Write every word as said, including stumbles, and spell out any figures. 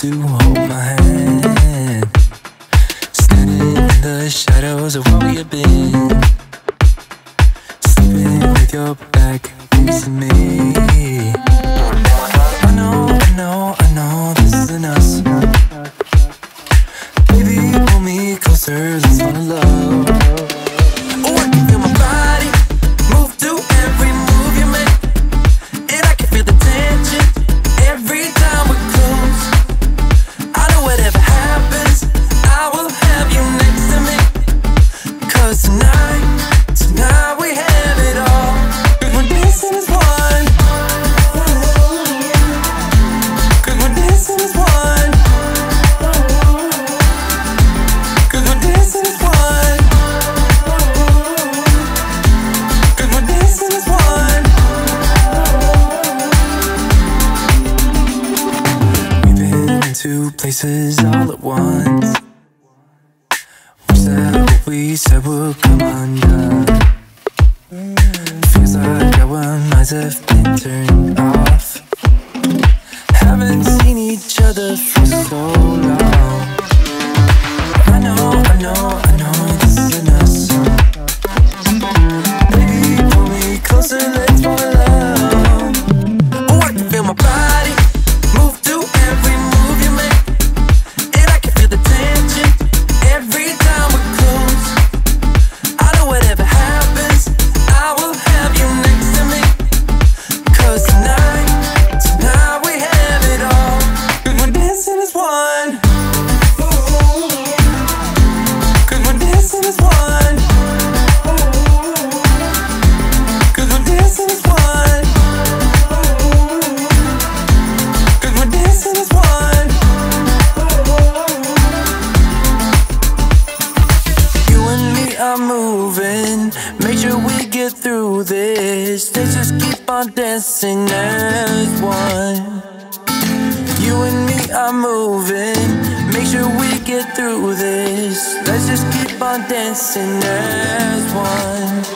to hold my hand. Standing in the shadows of where we have been, sleeping with your back next to me. I know, I know, I know this isn't us. Baby, pull me closer, let's fall in love. Oh, I can feel my body move to every move you make, and I can feel the tension every time we're close. I know whatever happens, I will have you next to me, 'cause tonight, tonight we have it all. We're dancing as one, 'cause we're dancing as one, 'cause we're dancing as one, 'cause we're dancing as one. We've been in two places all at once. What's that what we said would come undone? Feels like our minds have been turned off. Haven't seen each other for so long. I know, I know, I know this isn't us. Baby, pull me closer, let's fall in love. Oh, I can feel my body move through every move you make, and I can feel the tension every time we're close. I know whatever happens, I will have you next to me, 'cause tonight, tonight we have it all. 'Cause we're dancing as one, 'cause we're dancing as one, 'cause we're dancing as one, 'cause we're dancing as one. You and me are moving, make sure we get through this. Let's just keep on dancing as one. You and me are moving, make sure we get through this. Let's just keep on dancing as one.